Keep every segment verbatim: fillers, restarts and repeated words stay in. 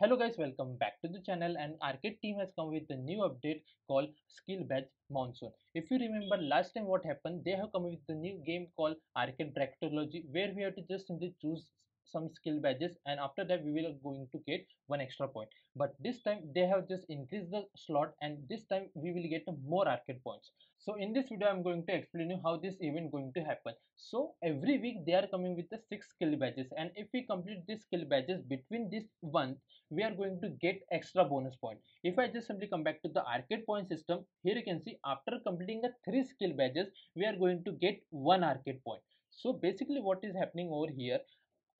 Hello guys, welcome back to the channel, and Arcade team has come with a new update called Skill Badge Monsoon. If you remember last time what happened, they have come with the new game called Arcade Tractorology, where we have to just simply choose some skill badges and after that we will going to get one extra point. But this time they have just increased the slot and this time we will get more arcade points. So in this video I'm going to explain you how this event going to happen. So every week they are coming with the six skill badges, and if we complete these skill badges between this month, we are going to get extra bonus point. If I just simply come back to the arcade point system, here you can see after completing the three skill badges we are going to get one arcade point. So basically what is happening over here,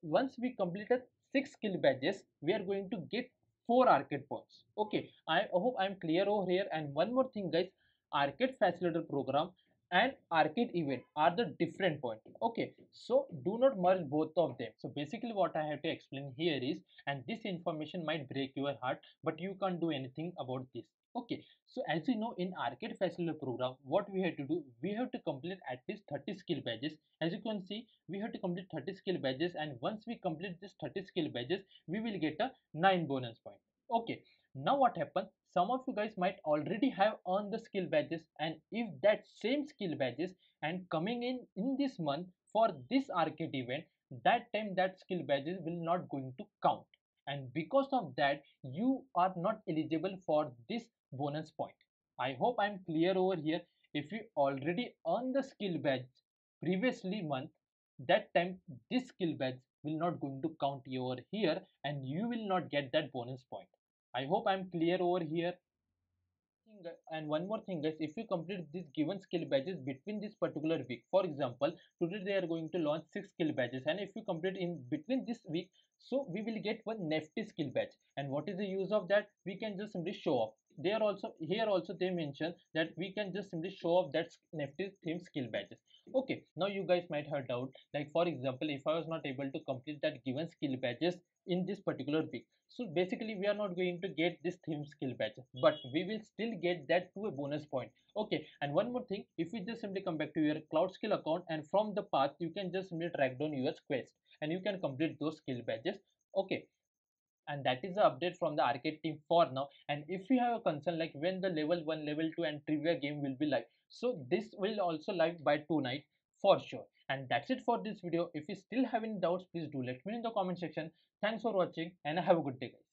once we completed six skill badges we are going to get four arcade points. Okay, I hope I am clear over here. And one more thing guys, arcade facilitator program and arcade event are the different point. Okay, so do not merge both of them. So basically what I have to explain here is, and this information might break your heart, but you can't do anything about this. Okay, so as you know, in arcade facilitator program what we have to do, we have to complete at least thirty skill badges. As you can see, we have to complete thirty skill badges, and once we complete this thirty skill badges we will get a nine bonus point. Okay, now what happens, some of you guys might already have earned the skill badges, and if that same skill badges and coming in in this month for this arcade event, that time that skill badges will not going to count, and because of that you are not eligible for this bonus point. I hope I am clear over here. If you already earn the skill badge previously month, that time this skill badge will not going to count over here and you will not get that bonus point. I hope I am clear over here. And one more thing guys, if you complete these given skill badges between this particular week, for example today they are going to launch six skill badges, and if you complete in between this week, so we will get one nifty skill badge. And what is the use of that? We can just simply show off. They are also here also they mention that we can just simply show off that nifty theme skill badges. Okay, now you guys might have doubt, like for example if I was not able to complete that given skill badges in this particular week, so basically we are not going to get this theme skill badge, but we will still get that to a bonus point. Okay, and one more thing, if you just simply come back to your cloud skill account and from the path you can just simply track down your quest and you can complete those skill badges. Okay, and that is the update from the arcade team for now. And if you have a concern like when the level one, level two and trivia game will be live, so this will also live by tonight for sure. And that's it for this video. If you still have any doubts, please do let me know in the comment section. Thanks for watching and have a good day guys.